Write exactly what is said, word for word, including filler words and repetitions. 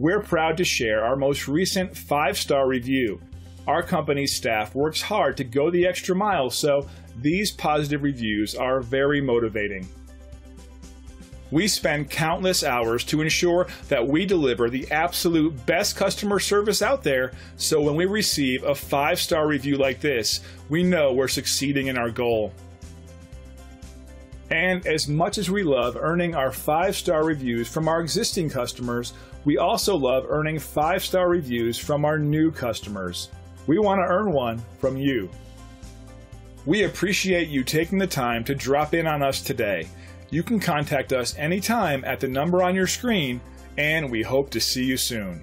we're proud to share our most recent five-star review. Our company's staff works hard to go the extra mile, so these positive reviews are very motivating. We spend countless hours to ensure that we deliver the absolute best customer service out there, so when we receive a five-star review like this, we know we're succeeding in our goal. And as much as we love earning our five-star reviews from our existing customers, we also love earning five-star reviews from our new customers. We want to earn one from you. We appreciate you taking the time to drop in on us today. You can contact us anytime at the number on your screen, and we hope to see you soon.